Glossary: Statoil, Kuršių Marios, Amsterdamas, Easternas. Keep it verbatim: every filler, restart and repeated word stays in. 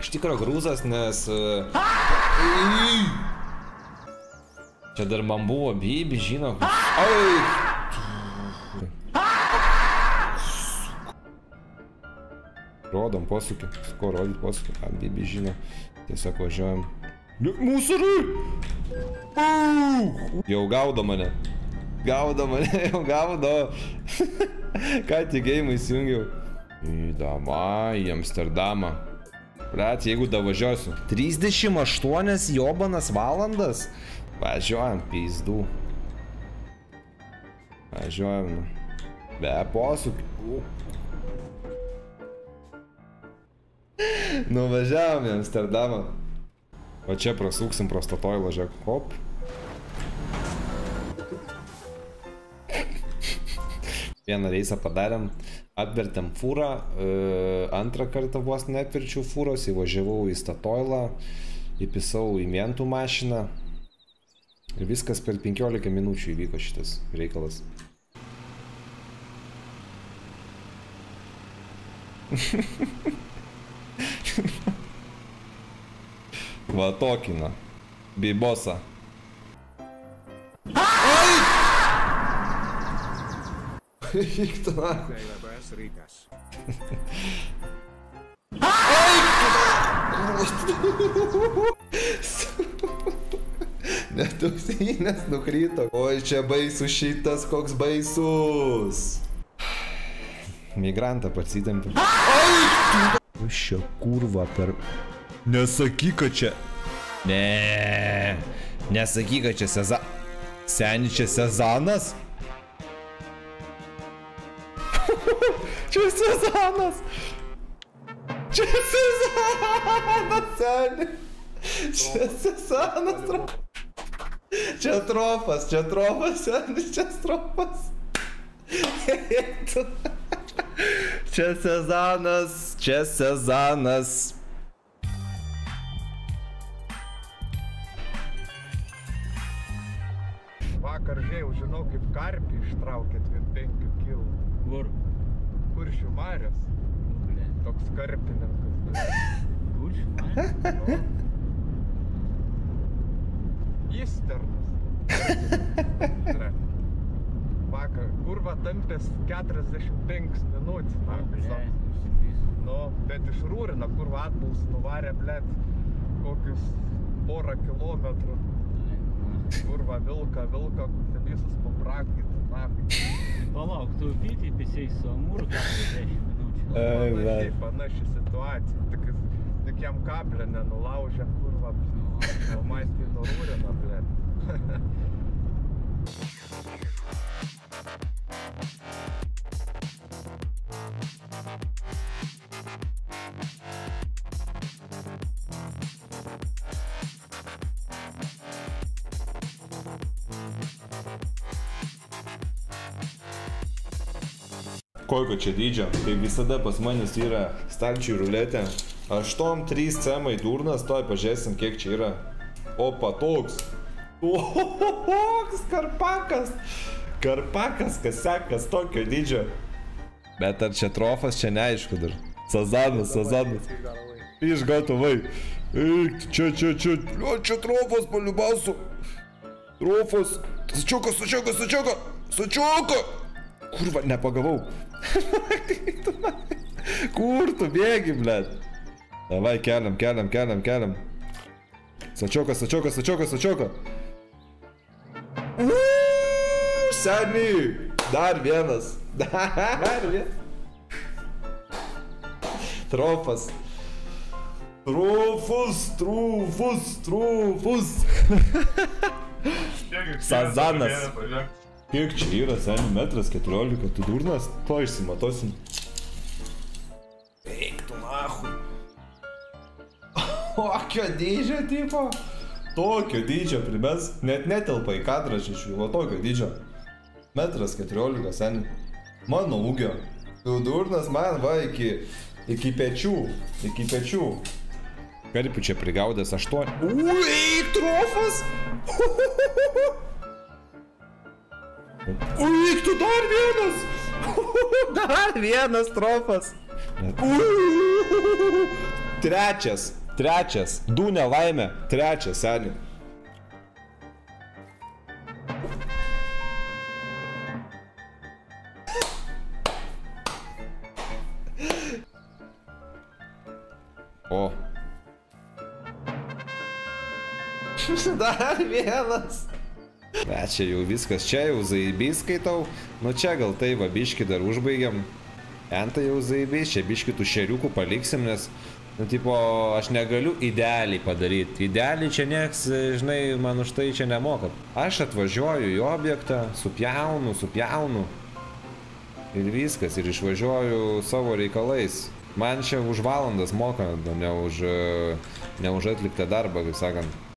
Iš tikro grūzas, nes... Čia dar man buvo bibi, žino. Rodom posūkį. Ko rodyt posūkį? A, bibi žino. Tiesiog važiuojam. Mūsų! Jau gaudo mane. Gaudo mane, jau gaudo. Ką tik gėjimą įsijungiau. Įdama į Amsterdamą. Blet, jeigu davažiuosiu. trisdešimt aštuonias jobanas valandas. Važiuojam, peizdų. Važiuojam. Be posūkių. Nuvažiavam į Amsterdamą. O čia prasūksim prostatoj važiak. Hop. Vieną reisą padarėm, atvertėm fūrą, antrą kartą vos neatverčiau fūros, įvažiavau į statoilą, įpisau į mentų mašiną ir viskas per penkiolika minučių įvyko šitas reikalas. Va tokina, bibosa. Net ausinės nukryto. Oi, čia baisus šitas, koks baisus. Migrantą pasitempė. Šia kurva per... Nesakyk, kad čia... Ne, nesakyk, kad čia Seza... Seni čia Sezanas? Čia Sezanas! Čia Sezanas, seni! Čia Sezanas! Čia tropas, čia tropas, seni, čia tropas! Čia Sezanas, čia Sezanas! Vakar žiūrėjau, žinau, kaip karpį ištraukė dvidešimt penkių kilų. Kur? Kuršių Marios. Toks karpininkas. Kuršių Marios? Easternas. Vakar kurva tampės keturiasdešimt penkias minutės. Nu, bet išrūrina, kurva atbūs nuvarė, blėt, kokius porą kilometrų. Kurva vilka, vilka, kur visus paprakyti, nakai. Palauk, tu pyti pisiai su amūru keturiasdešimt minučių. Panašiai, panaši situacija, tik, tik jam kablę nenulaužia, kurva, o maistį norūrina, blėt. Kokio čia dydžio, kaip visada pas manęs yra stalčių ruletė. aštuoni trys cemai durnas, toj pažiūrėsim, kiek čia yra. Opa, toks. Toks karpakas. Karpakas, kas sekas, tokio dydžio. Bet ar čia trofas, čia neaišku dar. Sezanas, Sezanas. Išgatavai. Čia, čia, čia. O, čia trofas, paliubasu. Trofas. Sučiuka, sučiuka, sučiuka. Sučiuka. Kurva, nepagavau. Kur tu bėgi, blėt? Davai, keliam, keliam, keliam, keliam. Sačioka, sačioka, sačioka, sačioka. Uuuu, seni. Dar vienas. Dar vienas. Trofas. Trofus, trufus, trufus. Sezanas. Kiek čia yra, seni, metras keturiolika, tu durnas, to išsimatosim. Eik tu nachui. Tokio dydžio, tipo. Tokio dydžio primes, net netelpa į kadrą šešių, o tokio dydžio. Metras keturiolika, seni. Mano ūgio. Tu durnas man va iki, iki pečių, iki pečių. Karpių čia prigaudęs aštuoni. Uiii, trofas! Uiik, tu dar vienas! Dar vienas trofas! Trečias, trečias, du nelaimė, trečias, seniai. O. Dar vienas. Bet čia jau viskas, čia jau zaibiai skaitau. Nu čia gal tai va biškį dar užbaigiam. Entą jau zaibiai, čia biškį tų šeriukų paliksim, nes nu tipo aš negaliu idealiai padaryti. Idealiai čia nieks, žinai, man už tai čia nemoka. Aš atvažiuoju į objektą, supjaunu, supjaunu. Ir viskas, ir išvažiuoju savo reikalais. Man čia už valandas moka, ne už, ne už atliktą darbą, kaip sakant.